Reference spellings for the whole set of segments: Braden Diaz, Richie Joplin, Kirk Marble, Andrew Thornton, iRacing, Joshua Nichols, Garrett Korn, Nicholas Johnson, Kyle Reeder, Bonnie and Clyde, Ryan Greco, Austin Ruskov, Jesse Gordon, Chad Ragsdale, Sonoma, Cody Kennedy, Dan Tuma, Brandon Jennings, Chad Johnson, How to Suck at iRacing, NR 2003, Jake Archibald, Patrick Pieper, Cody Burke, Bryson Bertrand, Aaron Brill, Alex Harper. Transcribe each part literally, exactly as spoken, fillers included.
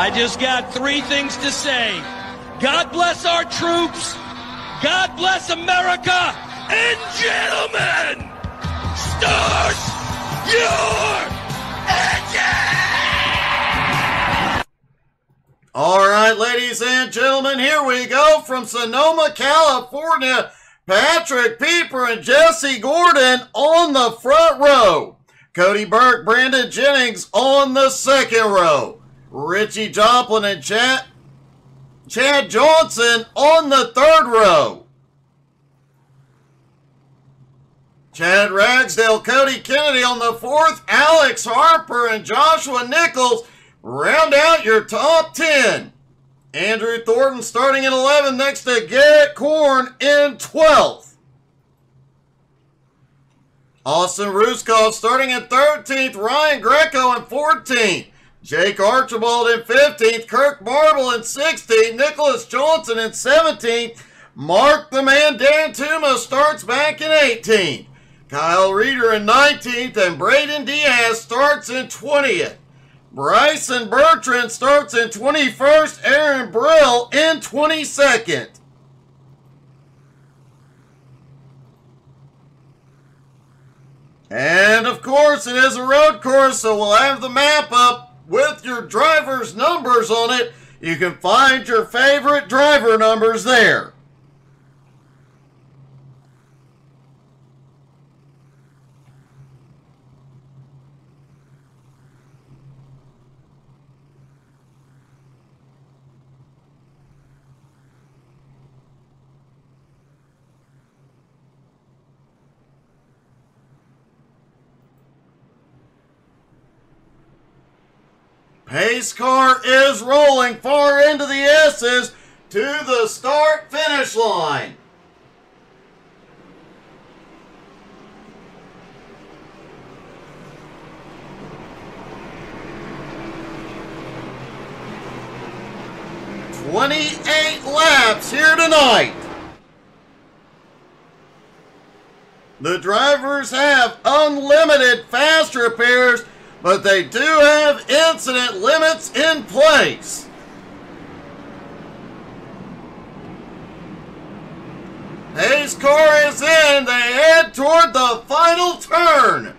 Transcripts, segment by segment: I just got three things to say. God bless our troops. God bless America. And gentlemen, start your engine! All right, ladies and gentlemen, here we go from Sonoma, California. Patrick Pieper and Jesse Gordon on the front row. Cody Burke, Brandon Jennings on the second row. Richie Joplin and Chad, Chad Johnson on the third row. Chad Ragsdale, Cody Kennedy on the fourth. Alex Harper and Joshua Nichols round out your top ten. Andrew Thornton starting in eleventh, next to Garrett Korn in twelfth. Austin Ruskov starting in thirteenth, Ryan Greco in fourteenth, Jake Archibald in fifteenth, Kirk Marble in sixteenth, Nicholas Johnson in seventeenth, Mark the Man Dan Tuma starts back in eighteenth, Kyle Reeder in nineteenth, and Braden Diaz starts in twentieth. Bryson Bertrand starts in twenty-first, Aaron Brill in twenty-second. And of course it is a road course, so we'll have the map up with your driver's numbers on it. You can find your favorite driver numbers there. Pace car is rolling far into the S's to the start-finish line. twenty-eight laps here tonight. The drivers have unlimited fast repairs, but they do have incident limits in place. Pace car is in. They head toward the final turn.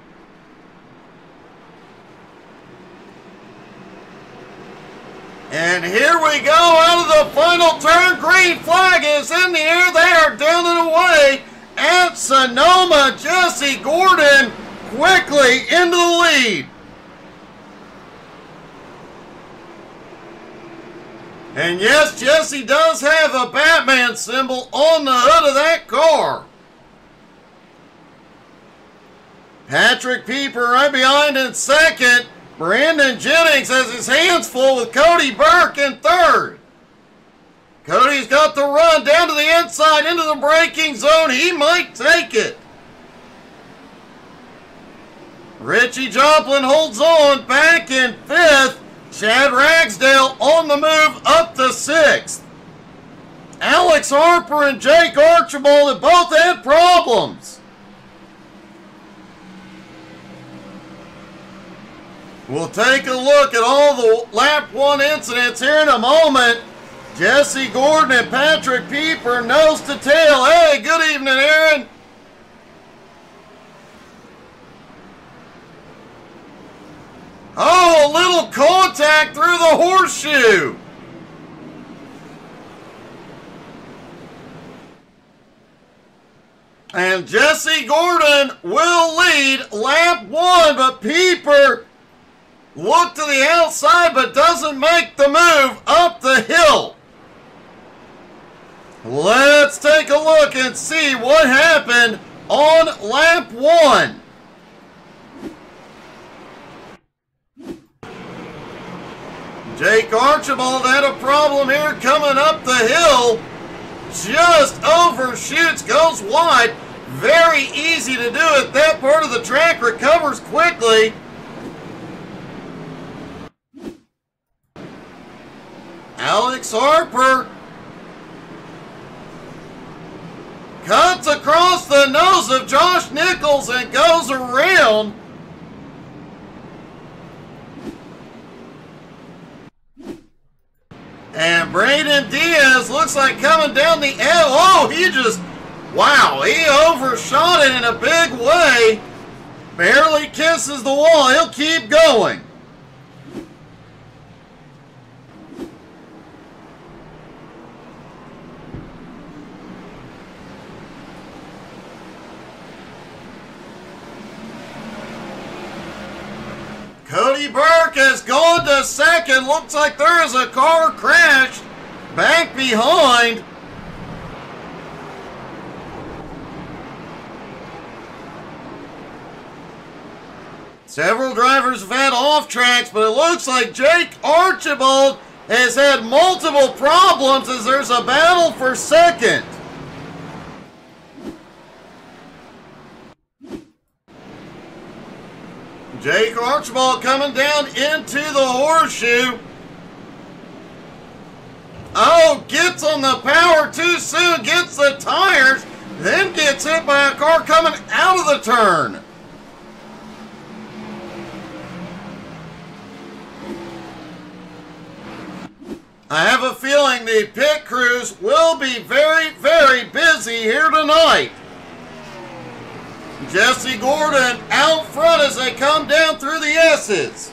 And here we go out of the final turn. Green flag is in the air. They are down and away at Sonoma. Jesse Gordon quickly into the lead. And yes, Jesse does have a Batman symbol on the hood of that car. Patrick Pieper right behind in second. Brandon Jennings has his hands full with Cody Burke in third. Cody's got the run down to the inside into the braking zone. He might take it. Richie Joplin holds on back in fifth. Chad Ragsdale on the move up to sixth. Alex Harper and Jake Archibald have both had problems. We'll take a look at all the lap one incidents here in a moment. Jesse Gordon and Patrick Pieper nose to tail. Hey, good evening, Aaron. Oh, a little contact through the horseshoe. And Jesse Gordon will lead lap one, but Pieper looked to the outside but doesn't make the move up the hill. Let's take a look and see what happened on lap one. Jake Archibald had a problem here coming up the hill. Just overshoots, goes wide. Very easy to do it. That part of the track recovers quickly. Alex Harper cuts across the nose of Josh Nichols and goes around. And Braden Diaz looks like coming down the L. Oh, he just, wow, he overshot it in a big way. Barely kisses the wall. He'll keep going. Cody Burke is going to second. Looks like there is a car crash back behind. Several drivers have had off tracks, but it looks like Jake Archibald has had multiple problems as there's a battle for second. Jake Archibald coming down into the horseshoe. Oh, gets on the power too soon, gets the tires, then gets hit by a car coming out of the turn. I have a feeling the pit crews will be very, very busy here tonight. Jesse Gordon out front as they come down through the S's.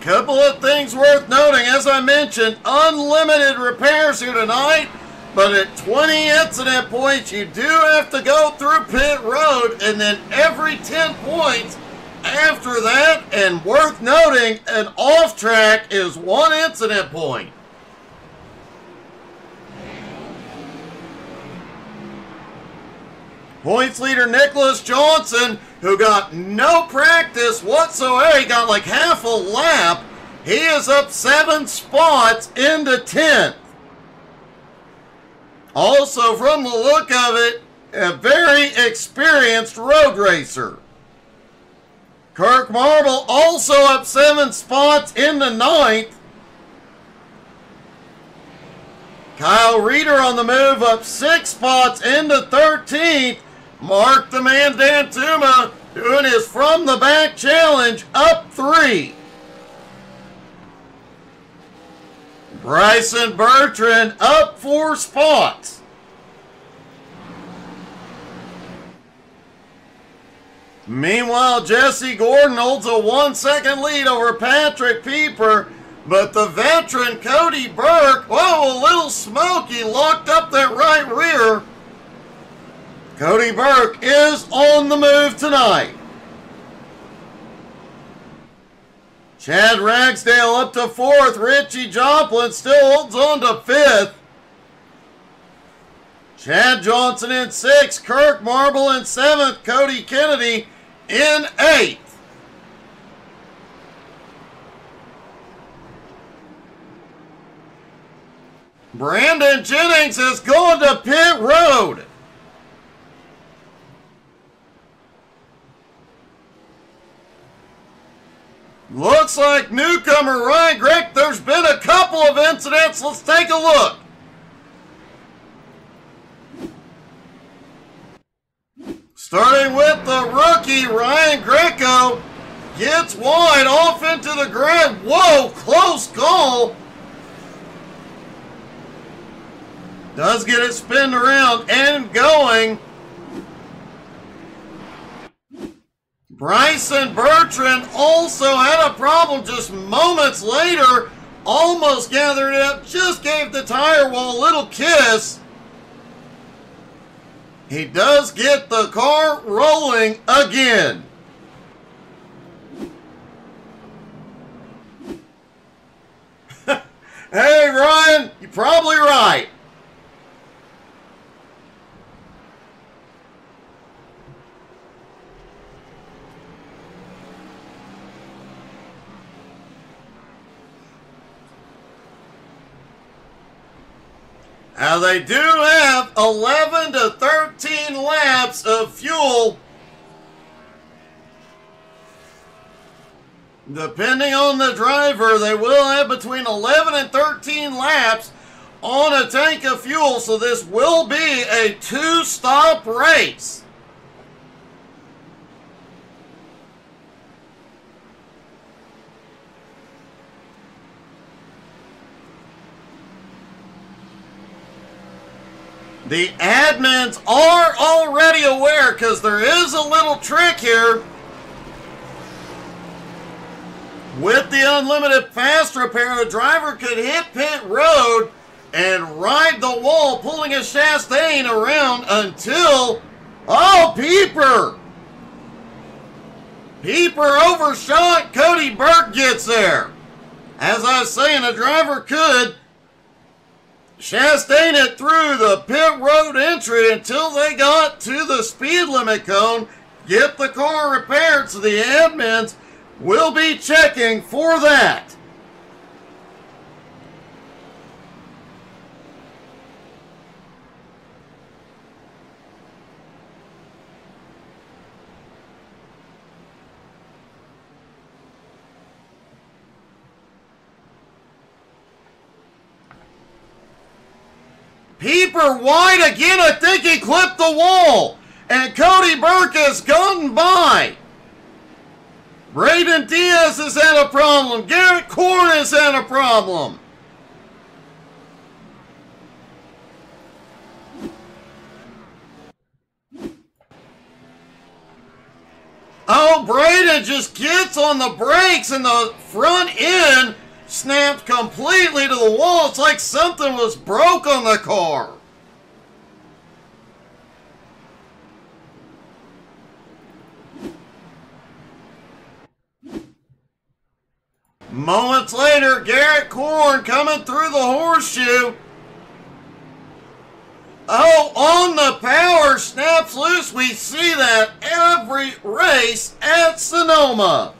Couple of things worth noting. As I mentioned, unlimited repairs here tonight, but at twenty incident points, you do have to go through pit road, and then every ten points after that, and worth noting, an off track is one incident point. Points leader Nicholas Johnson, who got no practice whatsoever, he got like half a lap. He is up seven spots into tenth. Also, from the look of it, a very experienced road racer. Kirk Marble also up seven spots in the ninth. Kyle Reeder on the move up six spots into thirteenth. Mark the man Dan Tuma doing his from the back challenge up three. Bryson Bertrand up four spots. Meanwhile, Jesse Gordon holds a one-second lead over Patrick Pieper, but the veteran Cody Burke, whoa, a little smoky, locked up that right rear. Cody Burke is on the move tonight. Chad Ragsdale up to fourth. Richie Joplin still holds on to fifth. Chad Johnson in sixth. Kirk Marble in seventh. Cody Kennedy in eighth. Brandon Jennings is going to pit road. Looks like newcomer Ryan Greco. There's been a couple of incidents. Let's take a look. Starting with the rookie, Ryan Greco gets wide off into the ground. Whoa, close call. Does get it spinned around and going. Bryson Bertrand also had a problem just moments later. Almost gathered it up, just gave the tire wall a little kiss. He does get the car rolling again. Hey, Ryan, you're probably right. Now they do have eleven to thirteen laps of fuel, depending on the driver. They will have between eleven and thirteen laps on a tank of fuel, so this will be a two-stop race. The admins are already aware, because there is a little trick here. With the unlimited fast repair, the driver could hit pit road and ride the wall, pulling his Chastain around until... Oh, Pieper! Pieper overshot. Cody Burke gets there. As I was saying, a driver could Chastain it through the pit road entry until they got to the speed limit cone, get the car repaired, so the admins will be checking for that. Pieper wide again. I think he clipped the wall. And Cody Burke has gone by. Braden Diaz has had a problem. Garrett Korn has had a problem. Oh, Braden just gets on the brakes and the front end snapped completely to the wall. It's like something was broke on the car. Moments later, Garrett Korn coming through the horseshoe. Oh, on the power, snaps loose. We see that every race at Sonoma.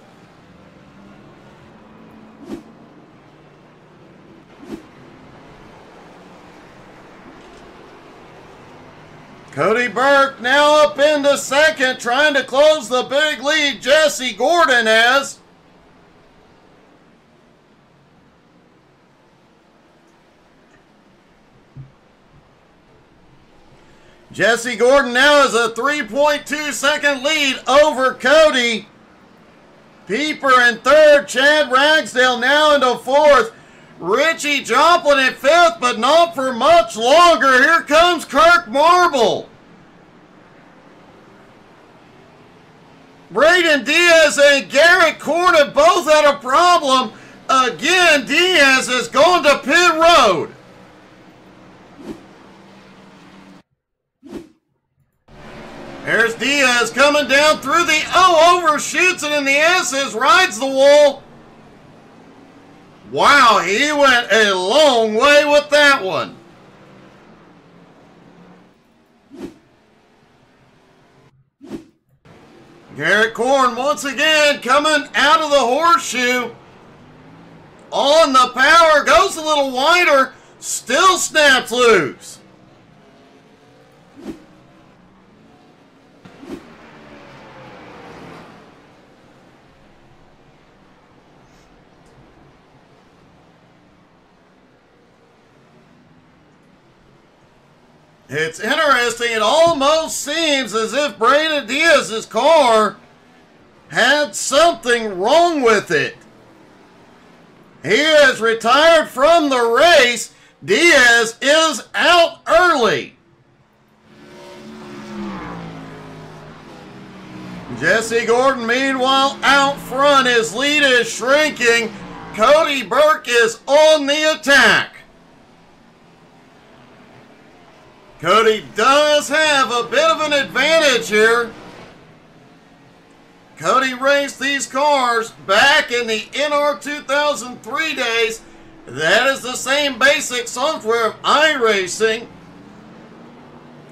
Cody Burke now up into second, trying to close the big lead Jesse Gordon has. Jesse Gordon now has a three point two second lead over Cody. Pieper in third, Chad Ragsdale now into fourth. Richie Joplin at fifth, but not for much longer. Here comes Kirk Marble. Braden Diaz and Garrett Korn have both had a problem. Again, Diaz has gone to pit road. There's Diaz coming down through the O, overshoots it in the S's, rides the wall. Wow, he went a long way with that one. Garrett Korn once again coming out of the horseshoe. On the power, goes a little wider, still snaps loose. It's interesting, it almost seems as if Braden Diaz's car had something wrong with it. He is retired from the race. Diaz is out early. Jesse Gordon, meanwhile, out front. His lead is shrinking. Cody Burke is on the attack. Cody does have a bit of an advantage here. Cody raced these cars back in the N R two thousand three days. That is the same basic software of iRacing.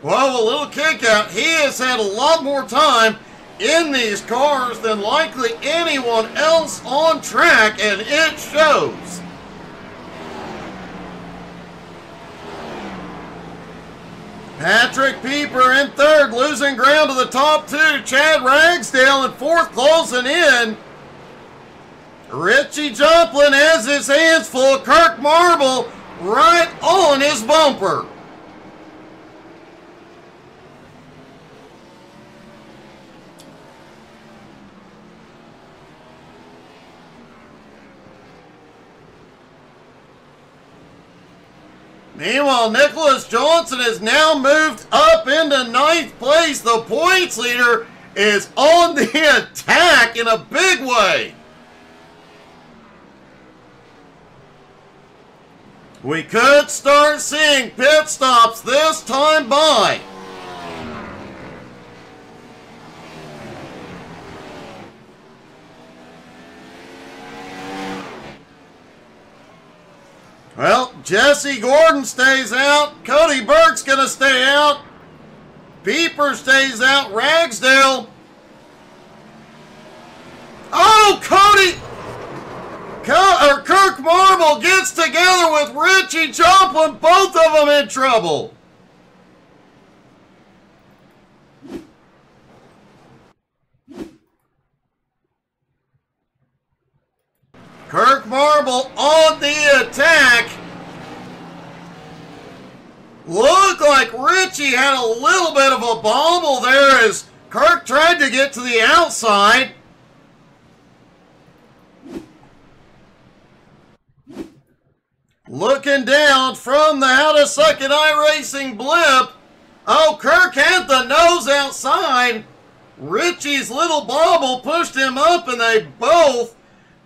Well, a little kick out. He has had a lot more time in these cars than likely anyone else on track, and it shows. Patrick Pieper in third, losing ground to the top two. Chad Ragsdale in fourth, closing in. Richie Joplin has his hands full. Kirk Marble right on his bumper. Meanwhile, Nicholas Johnson has now moved up into ninth place. The points leader is on the attack in a big way. We could start seeing pit stops this time by. Well, Jesse Gordon stays out. Cody Burke's going to stay out. Pieper stays out. Ragsdale. Oh, Cody! Co or Kirk Marble gets together with Richie Joplin. Both of them in trouble. Kirk Marble on the attack. Looked like Richie had a little bit of a bobble there as Kirk tried to get to the outside. Looking down from the How to Suck at iRacing blip. Oh, Kirk had the nose outside. Richie's little bobble pushed him up and they both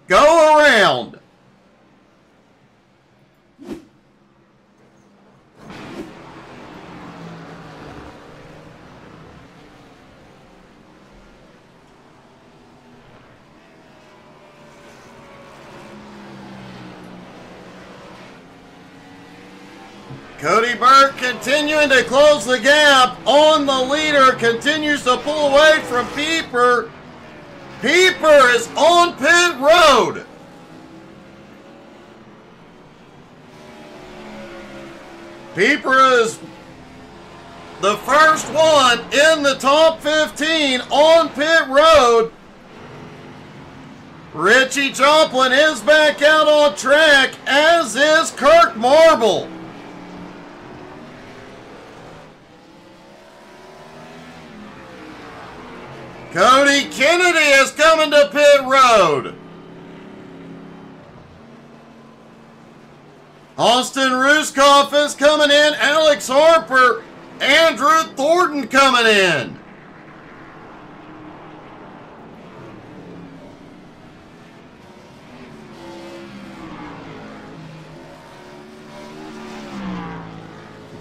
go around. Cody Burke continuing to close the gap on the leader, continues to pull away from Pieper. Pieper is on pit road. Pieper is the first one in the top fifteen on pit road. Richie Joplin is back out on track, as is Kirk Marble. Cody Kennedy is coming to pit road. Austin Ruskov is coming in. Alex Harper, Andrew Thornton coming in.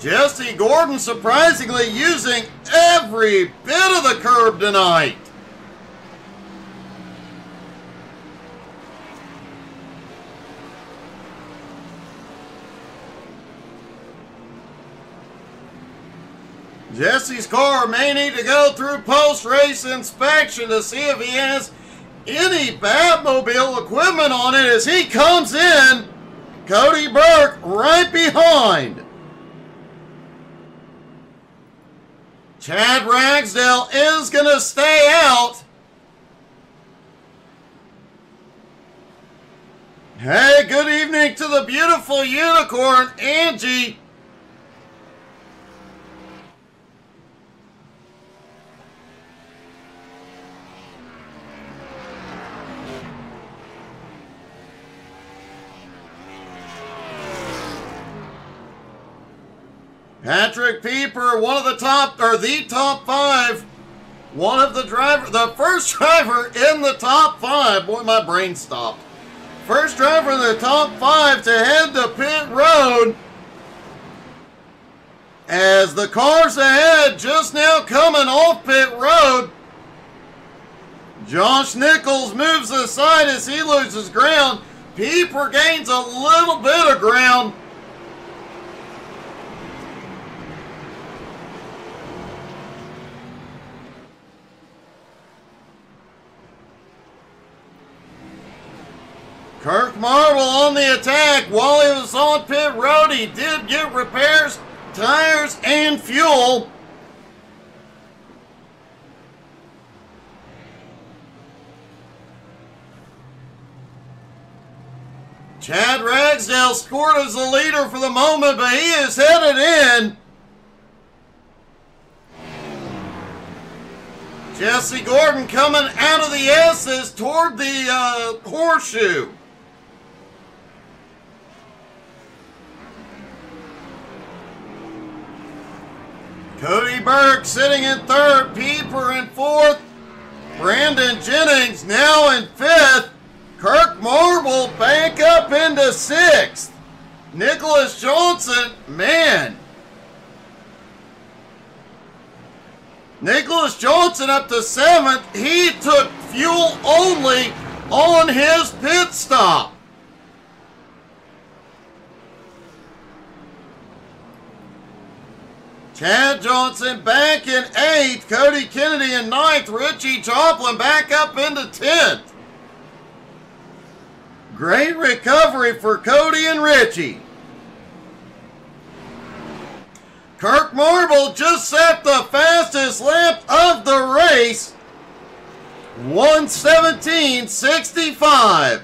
Jesse Gordon surprisingly using every bit of the curb tonight. Jesse's car may need to go through post-race inspection to see if he has any Batmobile equipment on it as he comes in. Cody Burke right behind. Chad Ragsdale is going to stay out. Hey, good evening to the beautiful unicorn, Angie. Patrick Pieper, one of the top, or the top five, one of the driver, the first driver in the top five. Boy, my brain stopped. First driver in the top five to head to pit road. As the cars ahead just now coming off pit road. Josh Nichols moves aside as he loses ground. Pieper gains a little bit of ground. Kirk Marble on the attack. While he was on pit road, he did get repairs, tires, and fuel. Chad Ragsdale scored as the leader for the moment, but he is headed in. Jesse Gordon coming out of the S's toward the uh, horseshoe. Cody Burke sitting in third, Pieper in fourth, Brandon Jennings now in fifth, Kirk Marble back up into sixth, Nicholas Johnson, man. Nicholas Johnson up to seventh. He took fuel only on his pit stop. Chad Johnson back in eighth. Cody Kennedy in ninth. Richie Joplin back up into tenth. Great recovery for Cody and Richie. Kirk Marble just set the fastest lap of the race, one seventeen sixty-five.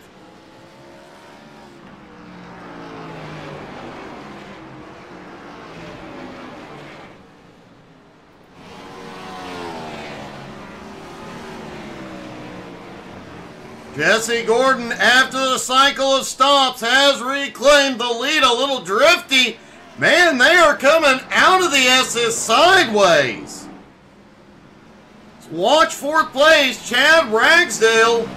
Jesse Gordon, after the cycle of stops, has reclaimed the lead. A little drifty. Man, they are coming out of the S's sideways. Watch fourth place, Chad Ragsdale.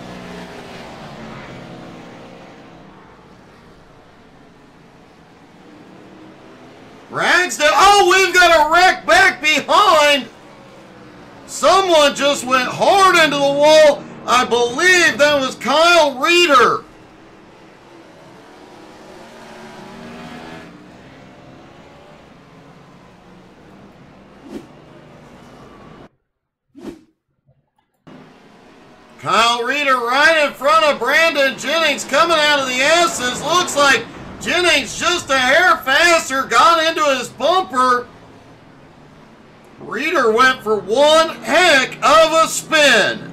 Ragsdale, oh, we've got a wreck back behind. Someone just went hard into the wall. I believe that was Kyle Reeder. Kyle Reeder right in front of Brandon Jennings coming out of the S's. Looks like Jennings just a hair faster, got into his bumper. Reeder went for one heck of a spin.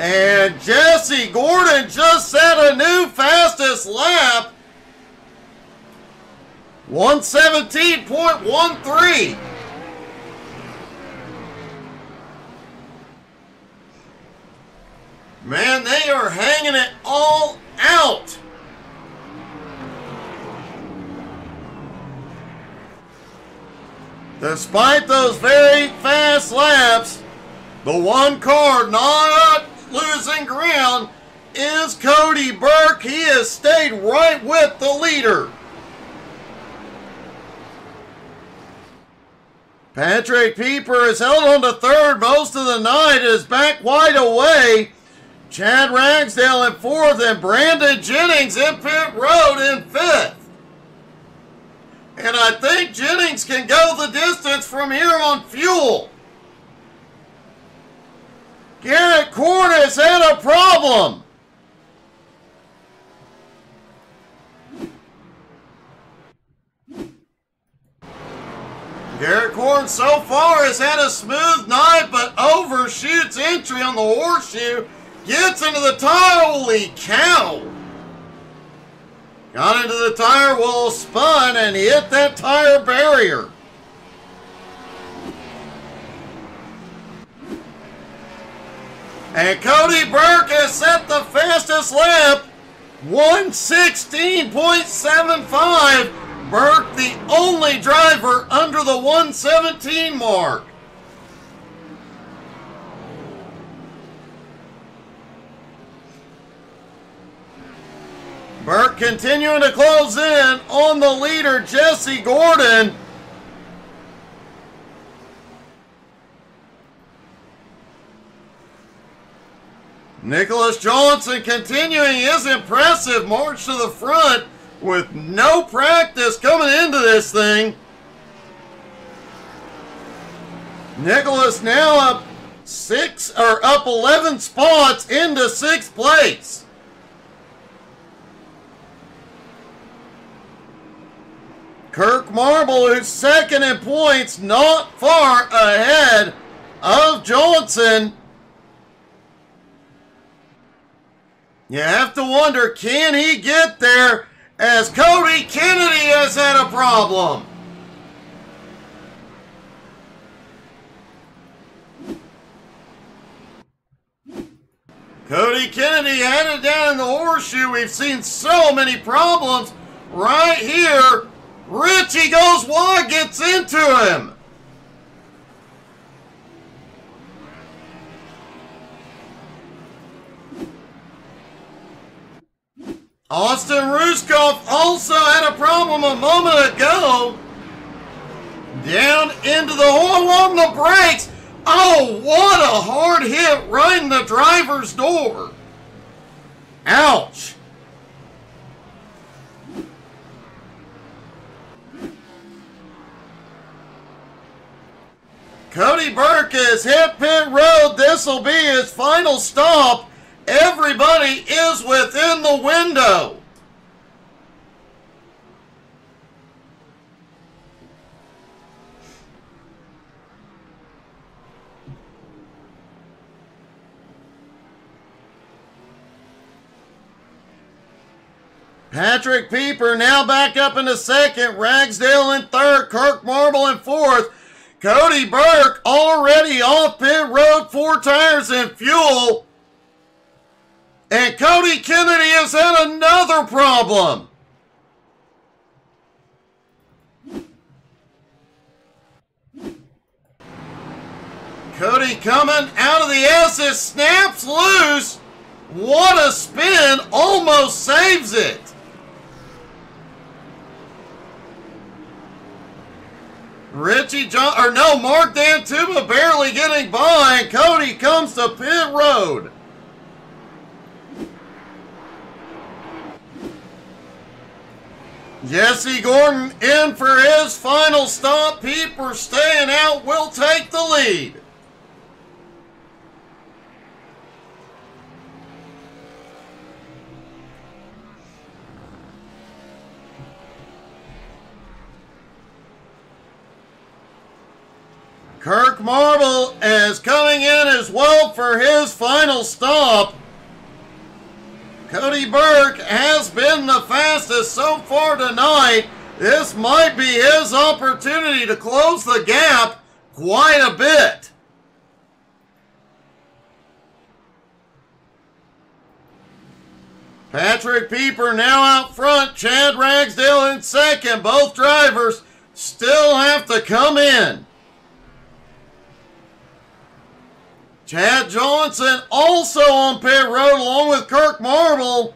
And Jesse Gordon just set a new fastest lap. one seventeen point one three. Man, they are hanging it all out. Despite those very fast laps, the one car not losing ground is Cody Burke. He has stayed right with the leader. Patrick Pieper is held on to third most of the night, is back wide away. Chad Ragsdale in fourth, and Brandon Jennings in pit road in fifth. And I think Jennings can go the distance from here on fuel. Garrett Korn has had a problem. Garrett Korn so far has had a smooth night, but overshoots entry on the horseshoe. Gets into the tire. Holy cow. Got into the tire wall, spun, and hit that tire barrier. And Cody Burke has set the fastest lap, one sixteen point seven five. Burke, the only driver under the one seventeen mark. Burke continuing to close in on the leader, Jesse Gordon. Nicholas Johnson continuing his impressive march to the front, with no practice coming into this thing. Nicholas now up six or up eleven spots into sixth place. Kirk Marble, who's second in points, not far ahead of Johnson. You have to wonder, can he get there? As Cody Kennedy has had a problem. Cody Kennedy headed down in the horseshoe. We've seen so many problems right here. Richie goes wide, gets into him. Austin Ruskov also had a problem a moment ago. Down into the hole on the brakes. Oh, what a hard hit right in the driver's door. Ouch. Cody Burke is hit pit road. This will be his final stop. Everybody is within the window. Patrick Pieper now back up into second. Ragsdale in third. Kirk Marble in fourth. Cody Burke already off pit road. Four tires and fuel. And Cody Kennedy has had another problem. Cody coming out of the S's. Snaps loose. What a spin. Almost saves it. Richie John, or no, Mark Dan Tuma barely getting by, and Cody comes to pit road. Jesse Gordon in for his final stop. Pieper staying out will take the lead. Kirk Marble is coming in as well for his final stop. Cody Burke has been the fastest so far tonight. This might be his opportunity to close the gap quite a bit. Patrick Pieper now out front. Chad Ragsdale in second. Both drivers still have to come in. Chad Johnson also on pit road along with Kirk Marble.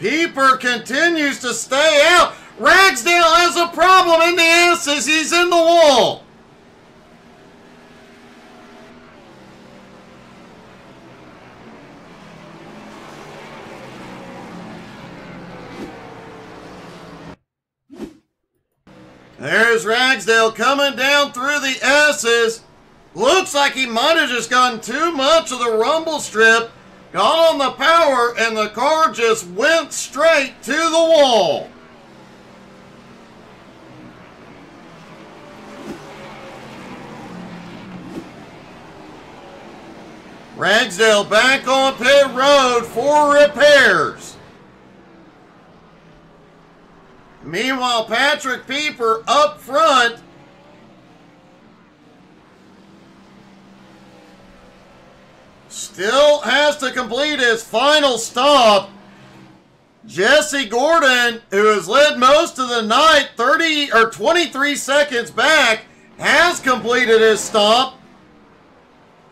Pieper continues to stay out. Ragsdale has a problem in the S's. He's in the wall. There's Ragsdale coming down through the S's. Looks like he might have just gotten too much of the rumble strip. Got on the power, and the car just went straight to the wall. Ragsdale back on pit road for repairs. Meanwhile, Patrick Pieper up front. Still has to complete his final stop. Jesse Gordon, who has led most of the night, thirty or twenty-three seconds back, has completed his stop.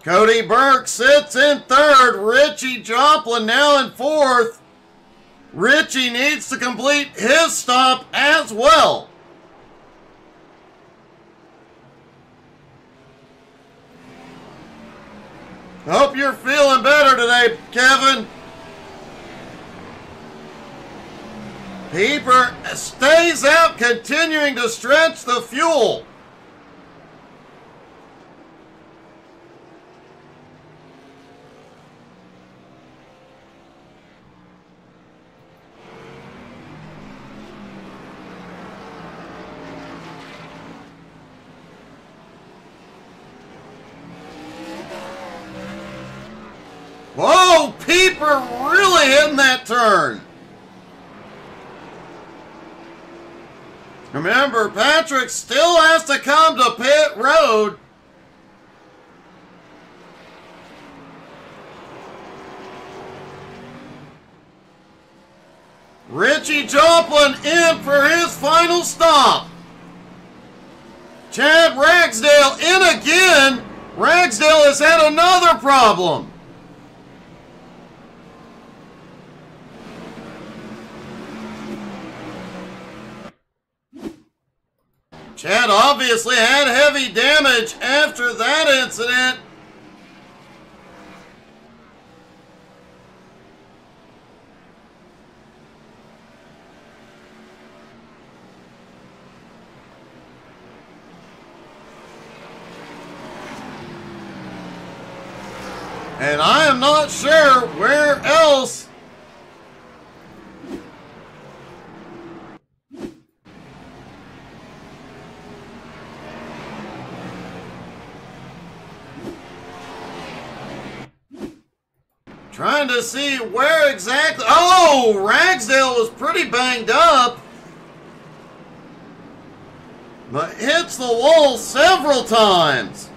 Cody Burke sits in third. Richie Joplin now in fourth. Richie needs to complete his stop as well. Hope you're feeling better today, Kevin. Pieper stays out, continuing to stretch the fuel. Whoa, Pieper really hitting that turn. Remember, Patrick still has to come to pit road. Richie Joplin in for his final stop. Chad Ragsdale in again. Ragsdale has had another problem. Chad obviously had heavy damage after that incident. And I am not sure where else trying to see where exactly. Oh, Ragsdale was pretty banged up, but hits the wall several times.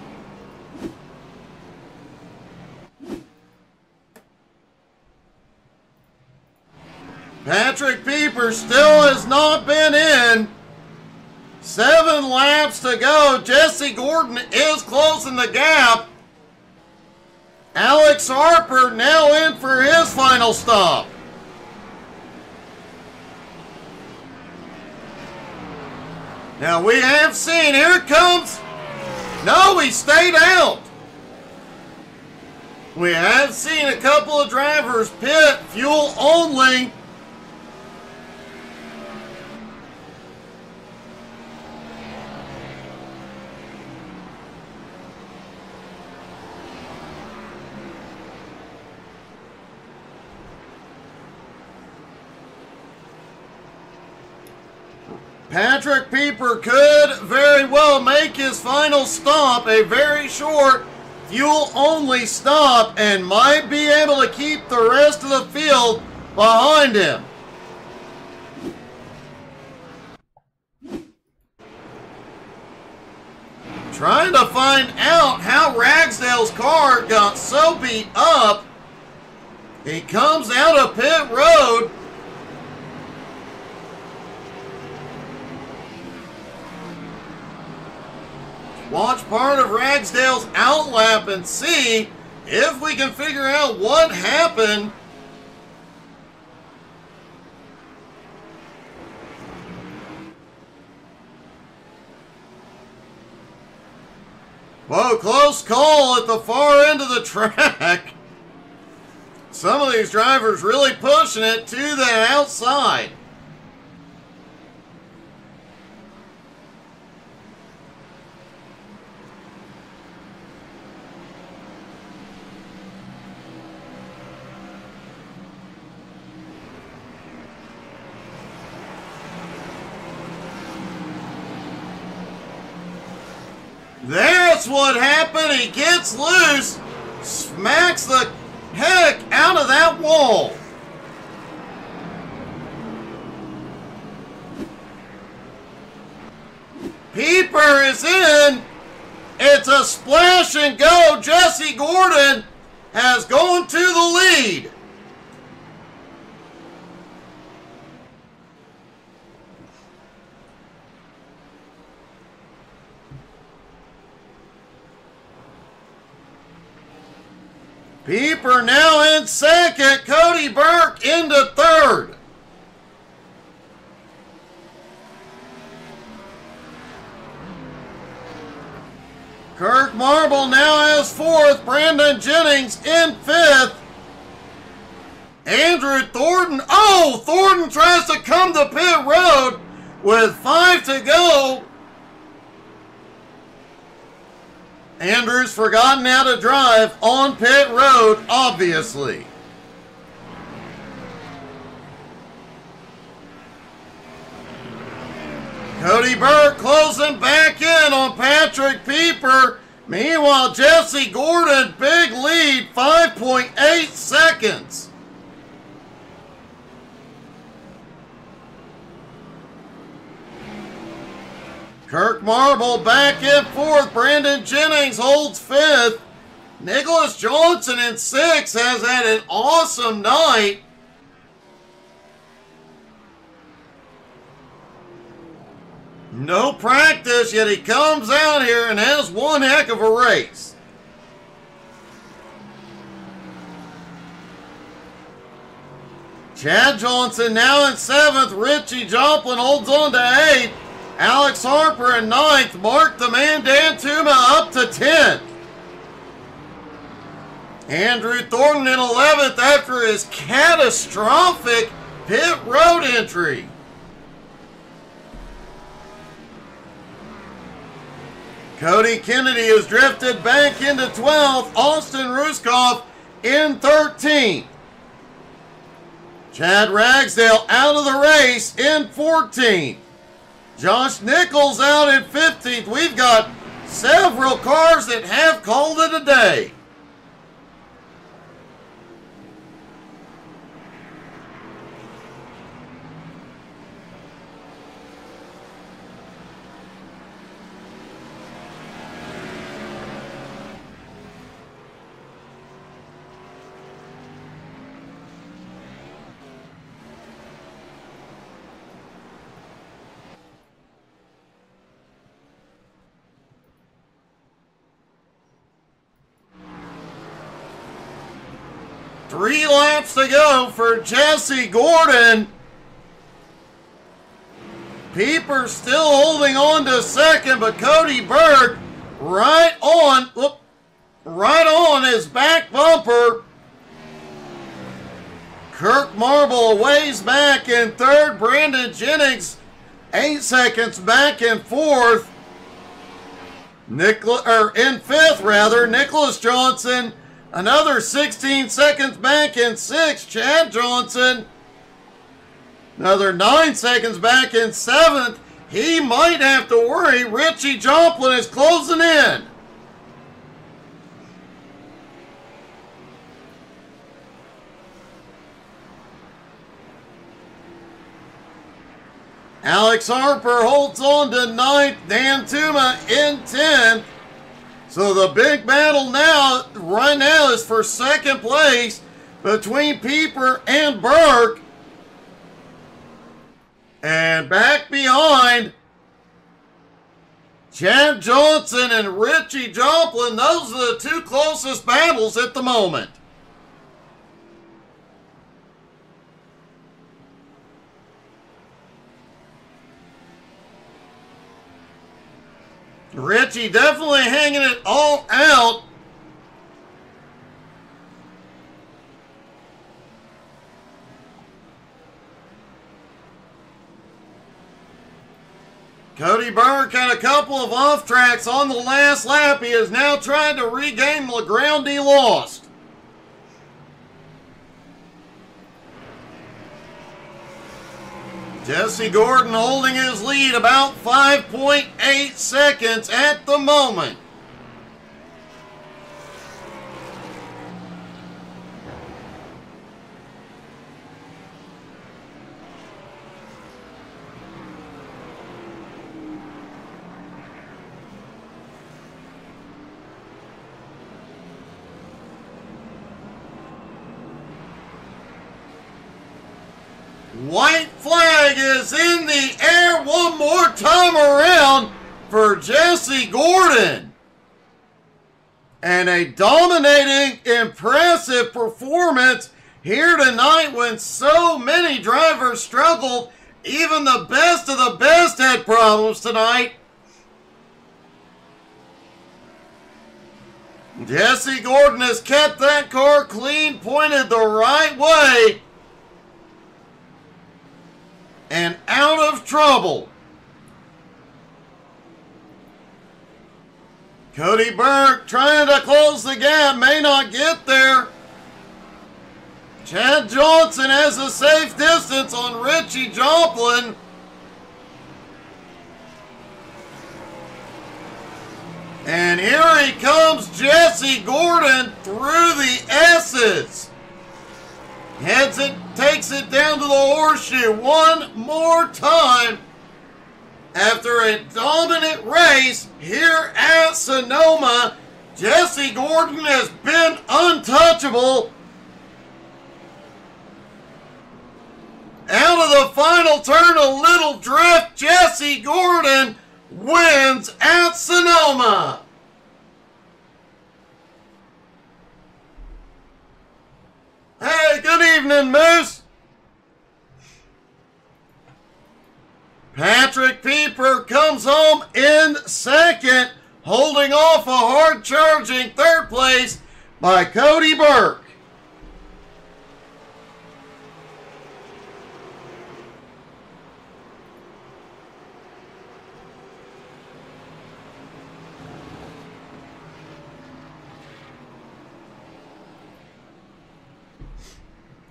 Patrick Pieper still has not been in. Seven laps to go. Jesse Gordon is closing the gap. Alex Harper now in for his final stop. Now we have seen, here it comes. No, he stayed out. We have seen a couple of drivers pit fuel only. Patrick Pieper could very well make his final stop, a very short fuel-only stop, and might be able to keep the rest of the field behind him. Trying to find out how Ragsdale's car got so beat up. He comes out of pit road. Watch part of Ragsdale's outlap and see if we can figure out what happened. Whoa, close call at the far end of the track. Some of these drivers really pushing it to the outside. That's what happened. He gets loose, smacks the heck out of that wall. Pieper is in. It's a splash and go. Jesse Gordon has gone to the lead. Pieper now in second, Cody Burke into third. Kirk Marble now has fourth, Brandon Jennings in fifth. Andrew Thornton, oh, Thornton tries to come to pit road with five to go. Andrew's forgotten how to drive on pit road, obviously. Cody Burke closing back in on Patrick Pieper. Meanwhile, Jesse Gordon, big lead, five point eight seconds. Kirk Marble back and forth. Brandon Jennings holds fifth. Nicholas Johnson in sixth has had an awesome night. No practice, yet he comes out here and has one heck of a race. Chad Johnson now in seventh. Richie Joplin holds on to eighth. Alex Harper in ninth. Mark the man Dan Tuma up to tenth. Andrew Thornton in eleventh after his catastrophic pit road entry. Cody Kennedy has drifted back into twelfth. Austin Ruskov in thirteenth. Chad Ragsdale out of the race in fourteenth. Josh Nichols out in fifteenth. We've got several cars that have called it a day. Three laps to go for Jesse Gordon. Pieper still holding on to second, but Cody Burke right on, whoop, right on his back bumper. Kirk Marble ways back in third. Brandon Jennings eight seconds back in fourth. Nicholas, or in fifth rather, Nicholas Johnson. Another sixteen seconds back in sixth, Chad Johnson. Another nine seconds back in seventh. He might have to worry. Richie Joplin is closing in. Alex Harper holds on to ninth. Dan Tuma in tenth. So the big battle now, right now, is for second place between Pieper and Burke. And back behind, Chad Johnson and Richie Joplin. Those are the two closest battles at the moment. Richie definitely hanging it all out. Cody Burke had a couple of off tracks on the last lap. He is now trying to regain the ground he lost. Jesse Gordon holding his lead about five point eight seconds at the moment. White flag is in the air one more time around for Jesse Gordon. And a dominating, impressive performance here tonight when so many drivers struggled. Even the best of the best had problems tonight. Jesse Gordon has kept that car clean, pointed the right way, and out of trouble. Cody Burke trying to close the gap, may not get there. Chad Johnson has a safe distance on Richie Joplin. And here he comes, Jesse Gordon through the S's. Heads it, takes it down to the horseshoe one more time. after an alternate race here at Sonoma. Jesse Gordon has been untouchable. Out of the final turn, a little drift. Jesse Gordon wins at Sonoma. Hey, good evening, Moose. Patrick Pieper comes home in second, holding off a hard-charging third place by Cody Burke.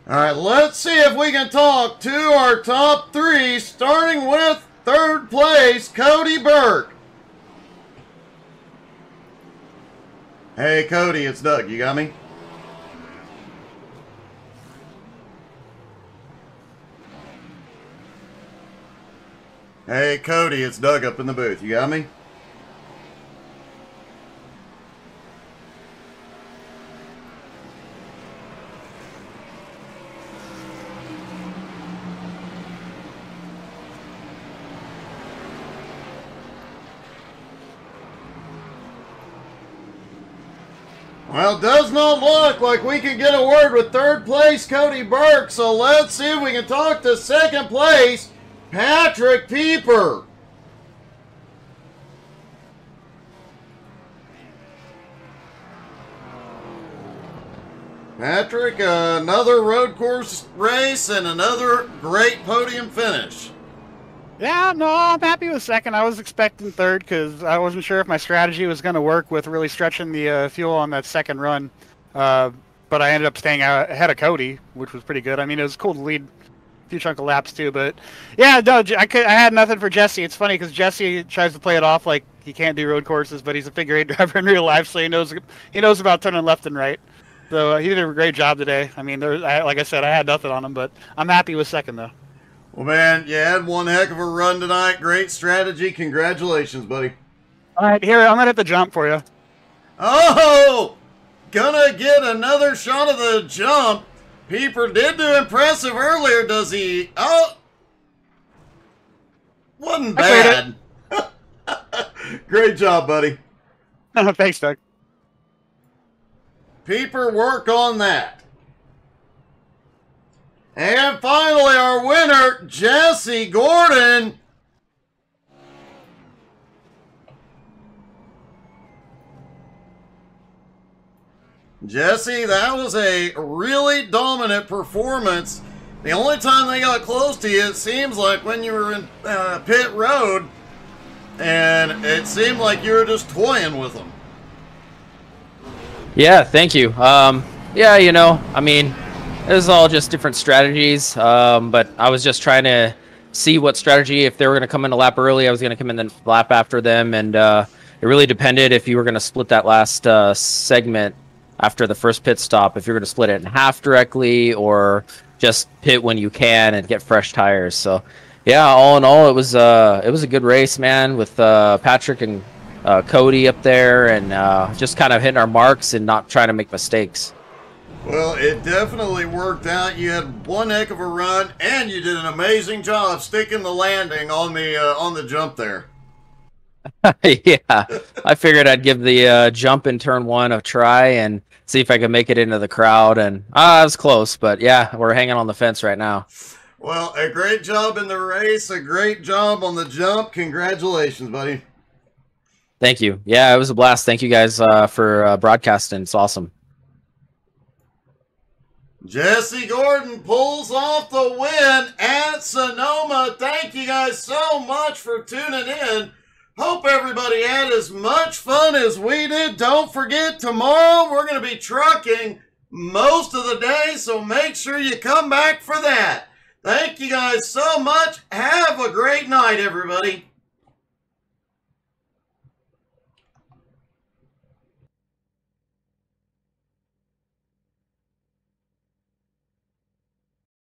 All right, let's see if we can talk to our top three, starting with third place, Cody Burke. Hey, Cody, it's Doug. You got me? Hey, Cody, it's Doug up in the booth. You got me? Well, it does not look like we can get a word with third place Cody Burke, so let's see if we can talk to second place Patrick Pieper. Patrick, uh, another road course race and another great podium finish. Yeah, no, I'm happy with second. I was expecting third because I wasn't sure if my strategy was going to work with really stretching the uh, fuel on that second run. Uh, but I ended up staying out ahead of Cody, which was pretty good. I mean, it was cool to lead a few chunk of laps, too. But, yeah, no, I, could, I had nothing for Jesse. It's funny because Jesse tries to play it off like he can't do road courses, but he's a figure-eight driver in real life, so he knows he knows about turning left and right. So uh, he did a great job today. I mean, there, I, like I said, I had nothing on him, but I'm happy with second, though. Well, man, you had one heck of a run tonight. Great strategy. Congratulations, buddy. All right, here, I'm going to have to jump for you. Oh, going to get another shot of the jump. Pieper did do impressive earlier, does he? Oh, wasn't bad. Great job, buddy. Thanks, Doug. Pieper, work on that. And finally, our winner, Jesse Gordon. Jesse, that was a really dominant performance. The only time they got close to you, it seems like when you were in uh, pit road, and it seemed like you were just toying with them. Yeah, thank you. Um, yeah, you know, I mean... it was all just different strategies, um, but I was just trying to see what strategy, if they were going to come in a lap early, I was going to come in the lap after them, and uh, it really depended if you were going to split that last uh, segment after the first pit stop, if you were going to split it in half directly, or just pit when you can and get fresh tires. So, yeah, all in all, it was, uh, it was a good race, man, with uh, Patrick and uh, Cody up there, and uh, just kind of hitting our marks and not trying to make mistakes. Well, it definitely worked out. You had one heck of a run, and you did an amazing job sticking the landing on the uh, on the jump there. Yeah, I figured I'd give the uh, jump in turn one a try and see if I could make it into the crowd. And ah, I was close, but yeah, we're hanging on the fence right now. Well, a great job in the race, a great job on the jump. Congratulations, buddy. Thank you. Yeah, it was a blast. Thank you guys uh, for uh, broadcasting. It's awesome. Jesse Gordon pulls off the win at Sonoma. Thank you guys so much for tuning in. Hope everybody had as much fun as we did. Don't forget, tomorrow we're going to be trucking most of the day, so make sure you come back for that. Thank you guys so much. Have a great night, everybody.